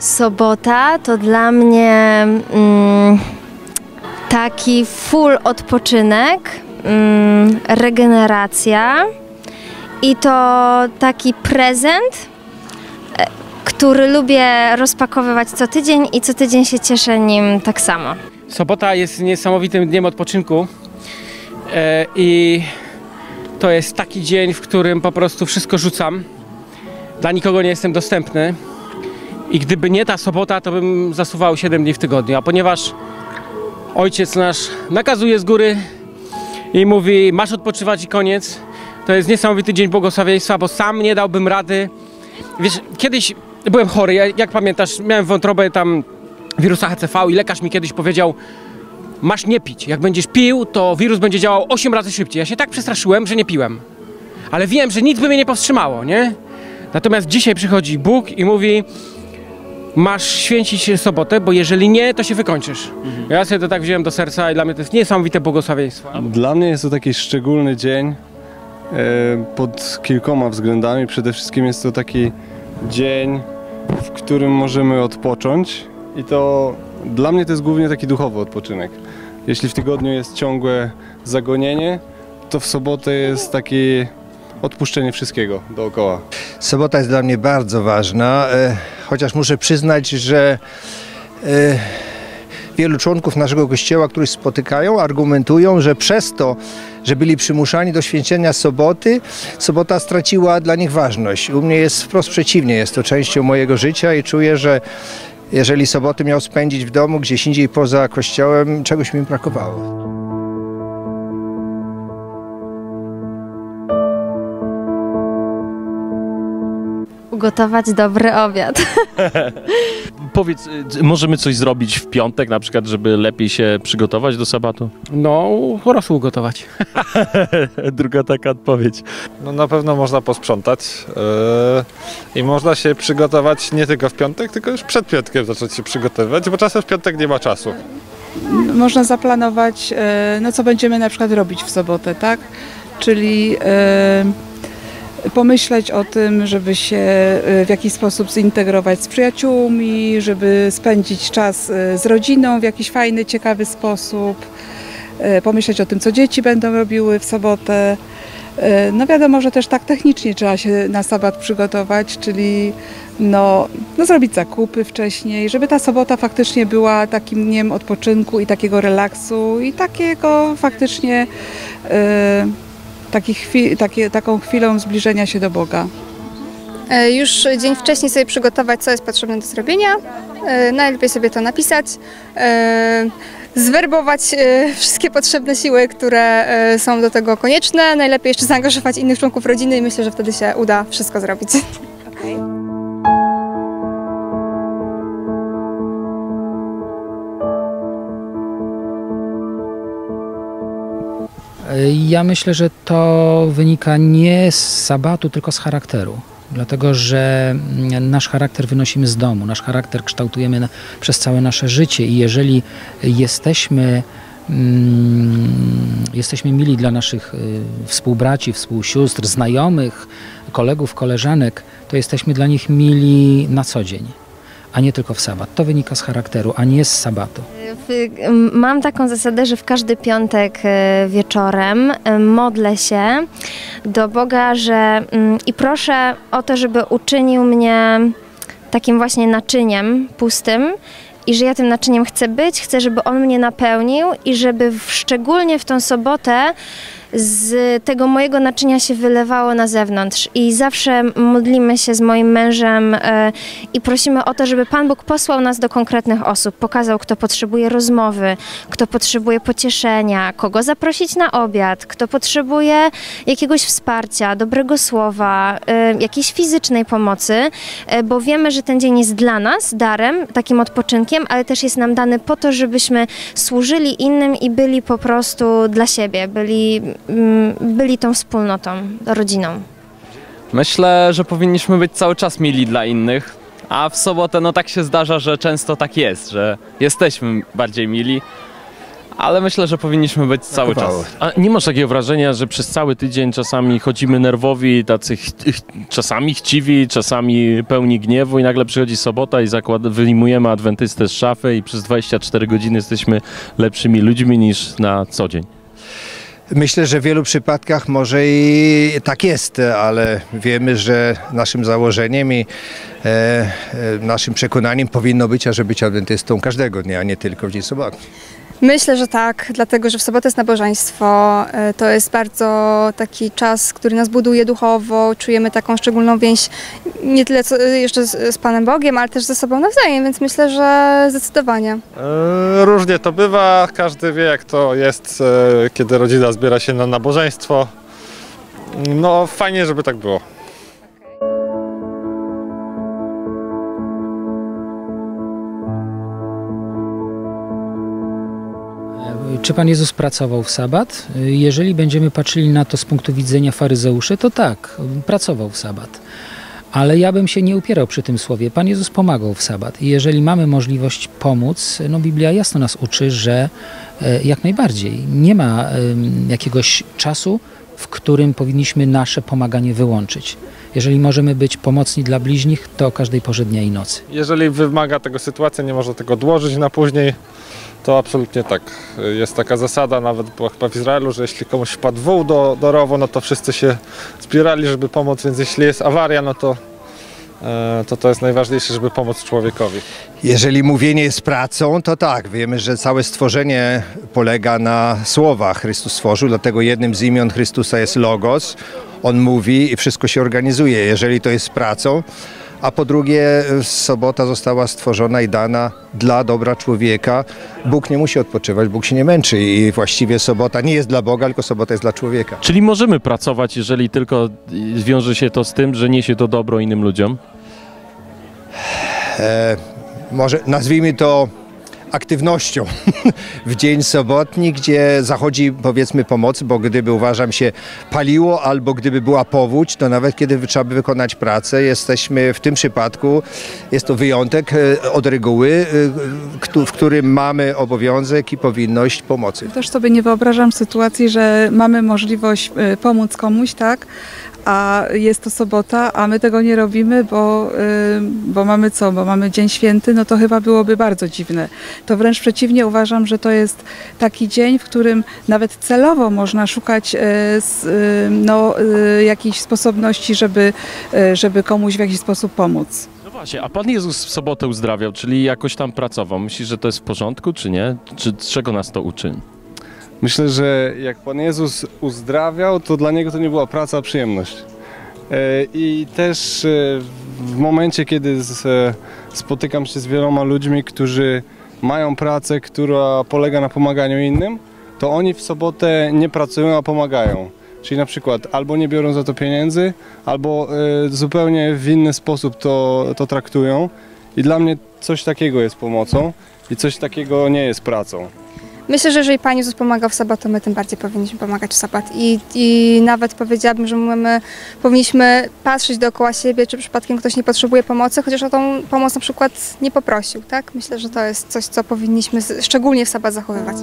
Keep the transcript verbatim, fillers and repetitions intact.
Sobota to dla mnie mm, taki full odpoczynek, mm, regeneracja i to taki prezent, który lubię rozpakowywać co tydzień i co tydzień się cieszę nim tak samo. Sobota jest niesamowitym dniem odpoczynku e, i to jest taki dzień, w którym po prostu wszystko rzucam. Dla nikogo nie jestem dostępny i gdyby nie ta sobota, to bym zasuwał siedem dni w tygodniu, a ponieważ Ojciec nasz nakazuje z góry i mówi: masz odpoczywać i koniec, to jest niesamowity dzień błogosławieństwa, bo sam nie dałbym rady. Wiesz, kiedyś byłem chory, jak pamiętasz, miałem wątrobę tam wirusa H C V i lekarz mi kiedyś powiedział: masz nie pić, jak będziesz pił, to wirus będzie działał osiem razy szybciej. Ja się tak przestraszyłem, że nie piłem, ale wiem, że nic by mnie nie powstrzymało, nie? Natomiast dzisiaj przychodzi Bóg i mówi: masz święcić sobotę, bo jeżeli nie, to się wykończysz. Mhm. Ja sobie to tak wziąłem do serca i dla mnie to jest niesamowite błogosławieństwo. Dla mnie jest to taki szczególny dzień e, pod kilkoma względami. Przede wszystkim jest to taki dzień, w którym możemy odpocząć i to dla mnie to jest głównie taki duchowy odpoczynek. Jeśli w tygodniu jest ciągłe zagonienie, to w sobotę jest taki odpuszczenie wszystkiego dookoła. Sobota jest dla mnie bardzo ważna, e, chociaż muszę przyznać, że e, wielu członków naszego kościoła, których spotykają, argumentują, że przez to, że byli przymuszani do święcenia soboty, sobota straciła dla nich ważność. U mnie jest wprost przeciwnie, jest to częścią mojego życia i czuję, że jeżeli soboty miał spędzić w domu, gdzieś indziej poza kościołem, czegoś mi brakowało. Gotować dobry obiad. Powiedz, możemy coś zrobić w piątek na przykład, żeby lepiej się przygotować do sabatu? No, rosół gotować. Druga taka odpowiedź. No na pewno można posprzątać yy, i można się przygotować nie tylko w piątek, tylko już przed piątkiem zacząć się przygotowywać, bo czasem w piątek nie ma czasu. Można zaplanować, yy, no co będziemy na przykład robić w sobotę, tak? Czyli... Yy, pomyśleć o tym, żeby się w jakiś sposób zintegrować z przyjaciółmi, żeby spędzić czas z rodziną w jakiś fajny, ciekawy sposób, pomyśleć o tym, co dzieci będą robiły w sobotę. No wiadomo, że też tak technicznie trzeba się na sabat przygotować, czyli no, no zrobić zakupy wcześniej, żeby ta sobota faktycznie była takim dniem odpoczynku i takiego relaksu i takiego faktycznie... Yy, Taki chwil, takie, taką chwilą zbliżenia się do Boga. Już dzień wcześniej sobie przygotować, co jest potrzebne do zrobienia. Najlepiej sobie to napisać. Zwerbować wszystkie potrzebne siły, które są do tego konieczne. Najlepiej jeszcze zaangażować innych członków rodziny i myślę, że wtedy się uda wszystko zrobić. Okay. Ja myślę, że to wynika nie z sabatu, tylko z charakteru. Dlatego, że nasz charakter wynosimy z domu, nasz charakter kształtujemy przez całe nasze życie i jeżeli jesteśmy, mm, jesteśmy mili dla naszych współbraci, współsióstr, znajomych, kolegów, koleżanek, to jesteśmy dla nich mili na co dzień, a nie tylko w sabat. To wynika z charakteru, a nie z sabatu. Mam taką zasadę, że w każdy piątek wieczorem modlę się do Boga, że i proszę o to, żeby uczynił mnie takim właśnie naczyniem pustym i że ja tym naczyniem chcę być, chcę, żeby On mnie napełnił i żeby szczególnie w tą sobotę z tego mojego naczynia się wylewało na zewnątrz i zawsze modlimy się z moim mężem y, i prosimy o to, żeby Pan Bóg posłał nas do konkretnych osób, pokazał, kto potrzebuje rozmowy, kto potrzebuje pocieszenia, kogo zaprosić na obiad, kto potrzebuje jakiegoś wsparcia, dobrego słowa, y, jakiejś fizycznej pomocy, y, bo wiemy, że ten dzień jest dla nas darem, takim odpoczynkiem, ale też jest nam dany po to, żebyśmy służyli innym i byli po prostu dla siebie, byli byli tą wspólnotą, rodziną. Myślę, że powinniśmy być cały czas mili dla innych, a w sobotę no tak się zdarza, że często tak jest, że jesteśmy bardziej mili, ale myślę, że powinniśmy być cały Zakupały. czas. A nie masz takiego wrażenia, że przez cały tydzień czasami chodzimy nerwowi, tacy ch ch czasami chciwi, czasami pełni gniewu i nagle przychodzi sobota i zakład wyjmujemy adwentystę z szafy i przez dwadzieścia cztery godziny jesteśmy lepszymi ludźmi niż na co dzień? Myślę, że w wielu przypadkach może i tak jest, ale wiemy, że naszym założeniem i e, e, naszym przekonaniem powinno być, ażeby być adwentystą każdego dnia, a nie tylko w dzień soboty. Myślę, że tak, dlatego że w sobotę jest nabożeństwo, to jest bardzo taki czas, który nas buduje duchowo, czujemy taką szczególną więź nie tyle co jeszcze z, z Panem Bogiem, ale też ze sobą nawzajem, więc myślę, że zdecydowanie. Różnie to bywa, każdy wie jak to jest, kiedy rodzina zbiera się na nabożeństwo, no fajnie, żeby tak było. Czy Pan Jezus pracował w sabat? Jeżeli będziemy patrzyli na to z punktu widzenia faryzeuszy, to tak, pracował w sabat. Ale ja bym się nie upierał przy tym słowie. Pan Jezus pomagał w sabat. I jeżeli mamy możliwość pomóc, no Biblia jasno nas uczy, że jak najbardziej nie ma jakiegoś czasu, w którym powinniśmy nasze pomaganie wyłączyć. Jeżeli możemy być pomocni dla bliźnich, to o każdej porze dnia i nocy. Jeżeli wymaga tego sytuacja, nie można tego odłożyć na później, to absolutnie tak. Jest taka zasada, nawet była chyba w Izraelu, że jeśli komuś wpadł wół do, do rowu, no to wszyscy się zbierali, żeby pomóc, więc jeśli jest awaria, no to to to jest najważniejsze, żeby pomóc człowiekowi. Jeżeli mówienie jest pracą, to tak, wiemy, że całe stworzenie polega na słowach. Chrystus stworzył, dlatego jednym z imion Chrystusa jest Logos. On mówi i wszystko się organizuje, jeżeli to jest pracą. A po drugie, sobota została stworzona i dana dla dobra człowieka. Bóg nie musi odpoczywać, Bóg się nie męczy i właściwie sobota nie jest dla Boga, tylko sobota jest dla człowieka. Czyli możemy pracować, jeżeli tylko wiąże się to z tym, że niesie to dobro innym ludziom? E, może nazwijmy to aktywnością w dzień sobotni, gdzie zachodzi powiedzmy pomoc, bo gdyby uważam się paliło albo gdyby była powódź, to nawet kiedy trzeba by wykonać pracę, jesteśmy w tym przypadku, jest to wyjątek od reguły, w którym mamy obowiązek i powinność pomocy. Też sobie nie wyobrażam sytuacji, że mamy możliwość pomóc komuś, tak? A jest to sobota, a my tego nie robimy, bo, bo mamy co, bo mamy Dzień Święty, no to chyba byłoby bardzo dziwne. To wręcz przeciwnie, uważam, że to jest taki dzień, w którym nawet celowo można szukać no, jakiejś sposobności, żeby, żeby komuś w jakiś sposób pomóc. No właśnie, a Pan Jezus w sobotę uzdrawiał, czyli jakoś tam pracował. Myślisz, że to jest w porządku, czy nie? Czy czego nas to uczy? Myślę, że jak Pan Jezus uzdrawiał, to dla Niego to nie była praca, a przyjemność. I też w momencie, kiedy spotykam się z wieloma ludźmi, którzy mają pracę, która polega na pomaganiu innym, to oni w sobotę nie pracują, a pomagają. Czyli na przykład albo nie biorą za to pieniędzy, albo zupełnie w inny sposób to, to traktują. I dla mnie coś takiego jest pomocą i coś takiego nie jest pracą. Myślę, że jeżeli Pan Jezus pomaga w sabat, to my tym bardziej powinniśmy pomagać w sabat. I, i nawet powiedziałabym, że my powinniśmy patrzeć dookoła siebie, czy przypadkiem ktoś nie potrzebuje pomocy, chociaż o tą pomoc na przykład nie poprosił, tak? Myślę, że to jest coś, co powinniśmy szczególnie w sabat zachowywać.